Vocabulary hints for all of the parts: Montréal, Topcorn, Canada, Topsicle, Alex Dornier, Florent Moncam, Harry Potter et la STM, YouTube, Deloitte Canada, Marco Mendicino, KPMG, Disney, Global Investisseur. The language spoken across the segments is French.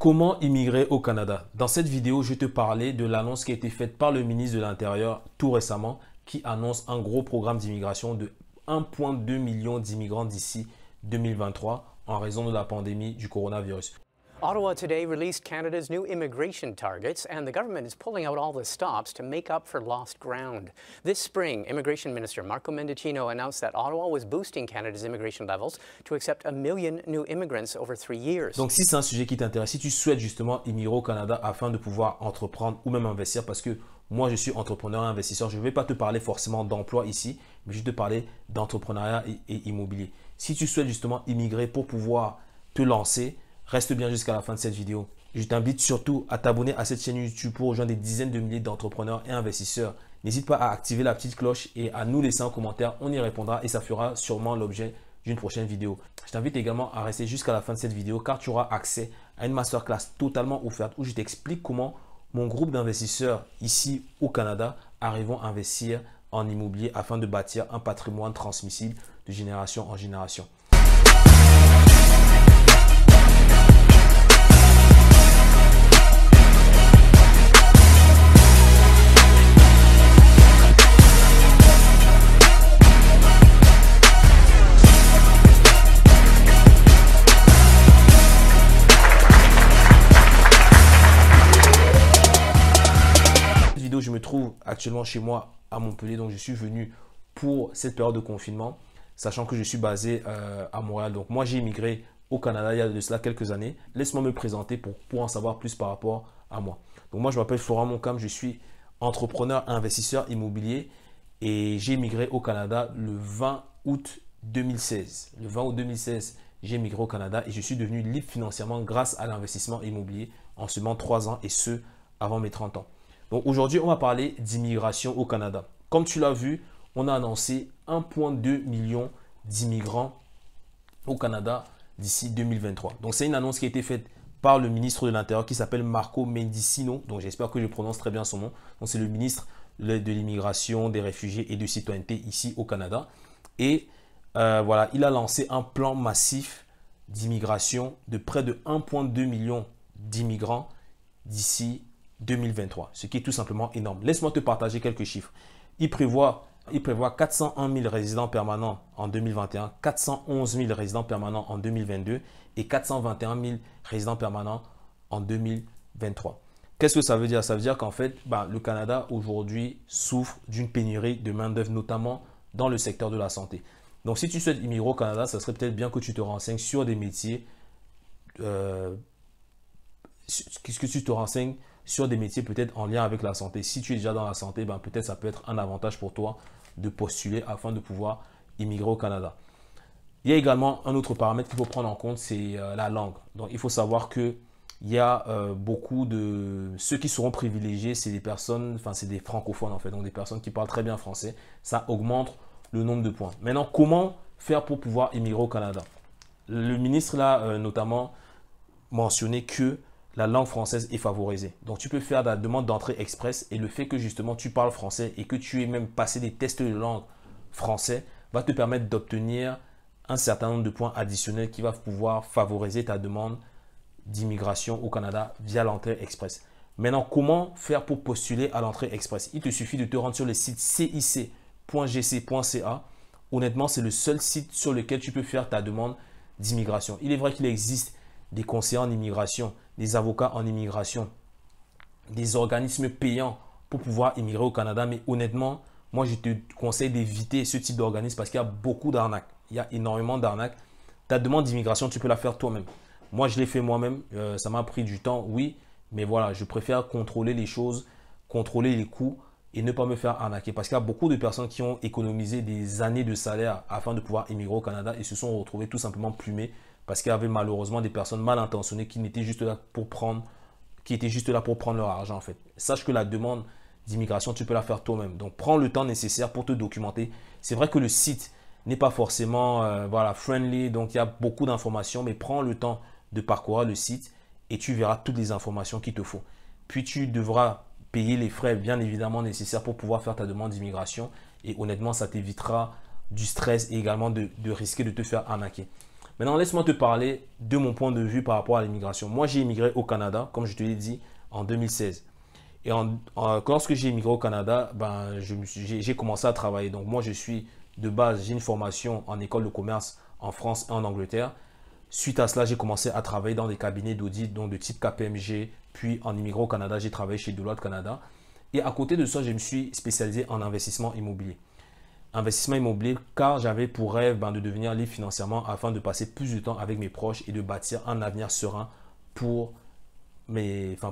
Comment immigrer au Canada? Dans cette vidéo, je te parlais de l'annonce qui a été faite par le ministre de l'Intérieur tout récemment, qui annonce un gros programme d'immigration de 1,2 million d'immigrants d'ici 2023 en raison de la pandémie du coronavirus. Ottawa today released Canada's new immigration targets, and the government is pulling out all the stops to make up for lost ground. This spring, Immigration Minister Marco Mendicino announced that Ottawa was boosting Canada's immigration levels to accept 1 million new immigrants over 3 years. Donc si c'est un sujet qui t'intéresse, si tu souhaites justement immigrer au Canada afin de pouvoir entreprendre ou même investir, parce que moi je suis entrepreneur et investisseur, je ne vais pas te parler forcément d'emploi ici, mais je vais te parler d'entrepreneuriat et immobilier. Si tu souhaites justement immigrer pour pouvoir te lancer, reste bien jusqu'à la fin de cette vidéo. Je t'invite surtout à t'abonner à cette chaîne YouTube pour rejoindre des dizaines de milliers d'entrepreneurs et investisseurs. N'hésite pas à activer la petite cloche et à nous laisser un commentaire. On y répondra et ça fera sûrement l'objet d'une prochaine vidéo. Je t'invite également à rester jusqu'à la fin de cette vidéo car tu auras accès à une masterclass totalement offerte où je t'explique comment mon groupe d'investisseurs ici au Canada arrivons à investir en immobilier afin de bâtir un patrimoine transmissible de génération en génération. Je me trouve actuellement chez moi à Montréal, donc je suis venu pour cette période de confinement, sachant que je suis basé à Montréal. Donc moi j'ai immigré au Canada il y a de cela quelques années. Laisse-moi me présenter pour en savoir plus par rapport à moi. Donc moi je m'appelle Florent Moncam, je suis entrepreneur et investisseur immobilier et j'ai immigré au Canada le 20 août 2016. Le 20 août 2016, j'ai immigré au Canada et je suis devenu libre financièrement grâce à l'investissement immobilier en seulement 3 ans et ce avant mes 30 ans. Donc aujourd'hui, on va parler d'immigration au Canada. Comme tu l'as vu, on a annoncé 1,2 million d'immigrants au Canada d'ici 2023. Donc c'est une annonce qui a été faite par le ministre de l'Intérieur qui s'appelle Marco Mendicino. Donc j'espère que je prononce très bien son nom. Donc c'est le ministre de l'Immigration, des Réfugiés et de Citoyenneté ici au Canada. Et voilà, il a lancé un plan massif d'immigration de près de 1,2 million d'immigrants d'ici 2023, ce qui est tout simplement énorme. Laisse-moi te partager quelques chiffres. Il prévoit 401 000 résidents permanents en 2021, 411 000 résidents permanents en 2022 et 421 000 résidents permanents en 2023. Qu'est-ce que ça veut dire? Ça veut dire qu'en fait, le Canada aujourd'hui souffre d'une pénurie de main-d'œuvre, notamment dans le secteur de la santé. Donc, si tu souhaites immigrer au Canada, ça serait peut-être bien que tu te renseignes sur des métiers peut-être en lien avec la santé. Si tu es déjà dans la santé, peut-être ça peut être un avantage pour toi de postuler afin de pouvoir immigrer au Canada. Il y a également un autre paramètre qu'il faut prendre en compte, c'est la langue. Donc, il faut savoir qu'il y a beaucoup de... Ceux qui seront privilégiés, c'est des personnes, c'est des francophones en fait, donc des personnes qui parlent très bien français. Ça augmente le nombre de points. Maintenant, comment faire pour pouvoir immigrer au Canada? Le ministre l'a notamment mentionné que la langue française est favorisée. Donc, tu peux faire la demande d'entrée express et le fait que justement tu parles français et que tu aies même passé des tests de langue français va te permettre d'obtenir un certain nombre de points additionnels qui va pouvoir favoriser ta demande d'immigration au Canada via l'entrée express. Maintenant, comment faire pour postuler à l'entrée express? Il te suffit de te rendre sur le site cic.gc.ca. Honnêtement, c'est le seul site sur lequel tu peux faire ta demande d'immigration. Il est vrai qu'il existe des conseillers en immigration, des avocats en immigration, des organismes payants pour pouvoir immigrer au Canada. Mais honnêtement, moi, je te conseille d'éviter ce type d'organisme parce qu'il y a beaucoup d'arnaques. Il y a énormément d'arnaques. Ta demande d'immigration, tu peux la faire toi-même. Moi, je l'ai fait moi-même. Ça m'a pris du temps, oui. Mais voilà, je préfère contrôler les choses, contrôler les coûts et ne pas me faire arnaquer. Parce qu'il y a beaucoup de personnes qui ont économisé des années de salaire afin de pouvoir immigrer au Canada et se sont retrouvées tout simplement plumées. Parce qu'il y avait malheureusement des personnes mal intentionnées qui étaient juste là pour prendre leur argent en fait. Sache que la demande d'immigration, tu peux la faire toi-même. Donc, prends le temps nécessaire pour te documenter. C'est vrai que le site n'est pas forcément friendly, donc il y a beaucoup d'informations, mais prends le temps de parcourir le site et tu verras toutes les informations qu'il te faut. Puis, tu devras payer les frais bien évidemment nécessaires pour pouvoir faire ta demande d'immigration et honnêtement, ça t'évitera du stress et également de risquer de te faire arnaquer. Maintenant, laisse-moi te parler de mon point de vue par rapport à l'immigration. Moi, j'ai immigré au Canada, comme je te l'ai dit, en 2016. Et lorsque j'ai immigré au Canada, ben, j'ai commencé à travailler. Donc, moi, je suis de base, j'ai une formation en école de commerce en France et en Angleterre. Suite à cela, j'ai commencé à travailler dans des cabinets d'audit, donc de type KPMG. Puis, en immigrant au Canada, j'ai travaillé chez Deloitte Canada. Et à côté de ça, je me suis spécialisé en investissement immobilier. Investissement immobilier, car j'avais pour rêve de devenir libre financièrement afin de passer plus de temps avec mes proches et de bâtir un avenir serein pour,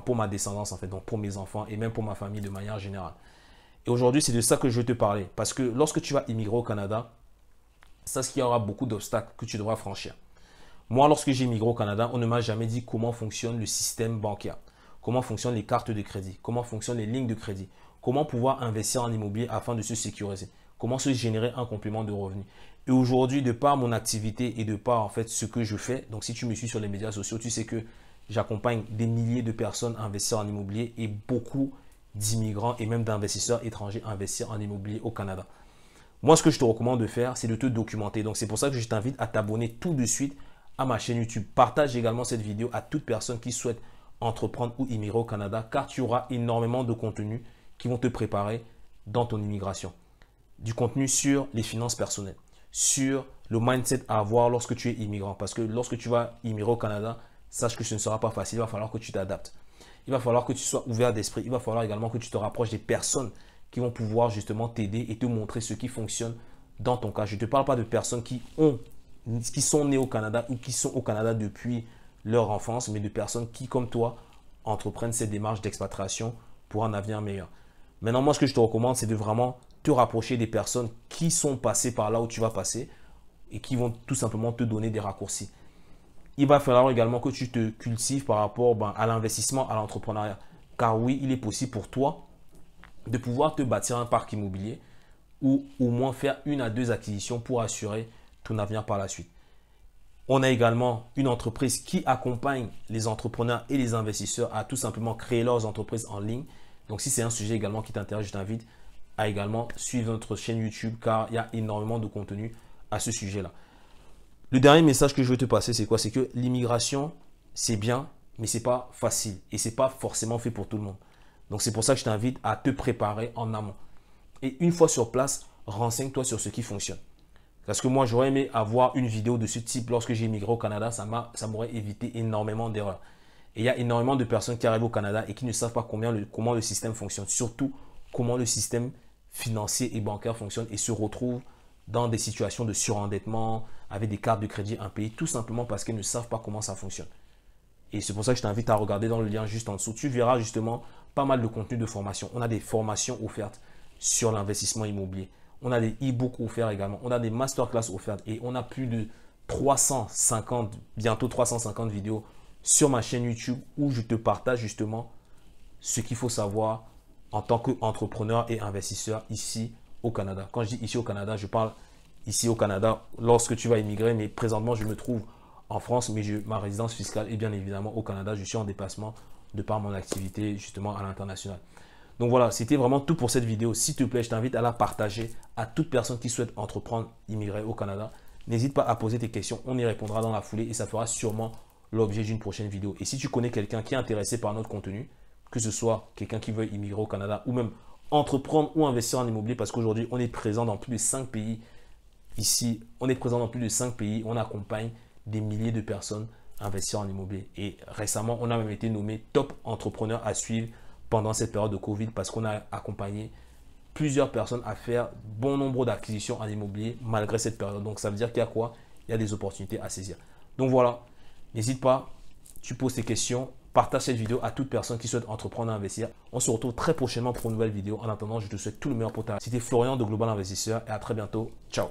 pour ma descendance, en fait, donc pour mes enfants et même pour ma famille de manière générale. Et aujourd'hui, c'est de ça que je veux te parler. Parce que lorsque tu vas immigrer au Canada, c'est ce qu'il y aura beaucoup d'obstacles que tu devras franchir. Moi, lorsque j'ai immigré au Canada, on ne m'a jamais dit comment fonctionne le système bancaire, comment fonctionnent les cartes de crédit, comment fonctionnent les lignes de crédit, comment pouvoir investir en immobilier afin de se sécuriser, comment se générer un complément de revenus. Et aujourd'hui, de par mon activité et de par en fait ce que je fais, donc si tu me suis sur les médias sociaux, tu sais que j'accompagne des milliers de personnes à investir en immobilier et beaucoup d'immigrants et même d'investisseurs étrangers à investir en immobilier au Canada. Moi, ce que je te recommande de faire, c'est de te documenter. Donc, c'est pour ça que je t'invite à t'abonner tout de suite à ma chaîne YouTube. Partage également cette vidéo à toute personne qui souhaite entreprendre ou immigrer au Canada, car tu auras énormément de contenus qui vont te préparer dans ton immigration. Du contenu sur les finances personnelles, sur le mindset à avoir lorsque tu es immigrant. Parce que lorsque tu vas immigrer au Canada, sache que ce ne sera pas facile, il va falloir que tu t'adaptes. Il va falloir que tu sois ouvert d'esprit, il va falloir également que tu te rapproches des personnes qui vont pouvoir justement t'aider et te montrer ce qui fonctionne dans ton cas. Je ne te parle pas de personnes qui sont nées au Canada ou qui sont au Canada depuis leur enfance, mais de personnes qui, comme toi, entreprennent cette démarche d'expatriation pour un avenir meilleur. Maintenant, moi, ce que je te recommande, c'est de vraiment te rapprocher des personnes qui sont passées par là où tu vas passer et qui vont tout simplement te donner des raccourcis. Il va falloir également que tu te cultives par rapport à l'investissement, à l'entrepreneuriat. Car oui, il est possible pour toi de pouvoir te bâtir un parc immobilier ou au moins faire 1 à 2 acquisitions pour assurer ton avenir par la suite. On a également une entreprise qui accompagne les entrepreneurs et les investisseurs à tout simplement créer leurs entreprises en ligne. Donc, si c'est un sujet également qui t'intéresse, je t'invite à également suivre notre chaîne YouTube car il y a énormément de contenu à ce sujet-là. Le dernier message que je veux te passer, c'est quoi? C'est que l'immigration, c'est bien, mais c'est pas facile et c'est pas forcément fait pour tout le monde. Donc, c'est pour ça que je t'invite à te préparer en amont. Et une fois sur place, renseigne-toi sur ce qui fonctionne. Parce que moi, j'aurais aimé avoir une vidéo de ce type lorsque j'ai immigré au Canada. Ça m'aurait évité énormément d'erreurs. Et il y a énormément de personnes qui arrivent au Canada et qui ne savent pas comment le système fonctionne. Surtout, comment le système financier et bancaire fonctionne et se retrouvent dans des situations de surendettement, avec des cartes de crédit impayées, tout simplement parce qu'elles ne savent pas comment ça fonctionne. Et c'est pour ça que je t'invite à regarder dans le lien juste en dessous. Tu verras justement pas mal de contenu de formation. On a des formations offertes sur l'investissement immobilier. On a des e-books offerts également. On a des masterclass offertes. Et on a plus de 350, bientôt 350 vidéos sur ma chaîne YouTube où je te partage justement ce qu'il faut savoir en tant qu'entrepreneur et investisseur ici au Canada. Quand je dis ici au Canada, je parle ici au Canada lorsque tu vas immigrer. Mais présentement, je me trouve en France, mais ma résidence fiscale est bien évidemment au Canada. Je suis en déplacement de par mon activité justement à l'international. Donc voilà, c'était vraiment tout pour cette vidéo. S'il te plaît, je t'invite à la partager à toute personne qui souhaite entreprendre, immigrer au Canada. N'hésite pas à poser tes questions, on y répondra dans la foulée et ça fera sûrement l'objet d'une prochaine vidéo. Et si tu connais quelqu'un qui est intéressé par notre contenu, que ce soit quelqu'un qui veut immigrer au Canada ou même entreprendre ou investir en immobilier, parce qu'aujourd'hui, on est présent dans plus de 5 pays ici. On est présent dans plus de 5 pays, on accompagne des milliers de personnes à investir en immobilier. Et récemment, on a même été nommé top entrepreneur à suivre pendant cette période de Covid parce qu'on a accompagné plusieurs personnes à faire bon nombre d'acquisitions en immobilier malgré cette période. Donc, ça veut dire qu'il y a quoi? Il y a des opportunités à saisir. Donc, voilà. N'hésite pas, tu poses tes questions, partage cette vidéo à toute personne qui souhaite entreprendre et investir. On se retrouve très prochainement pour une nouvelle vidéo. En attendant, je te souhaite tout le meilleur pour ta vie. C'était Florent de Global Investisseur et à très bientôt. Ciao!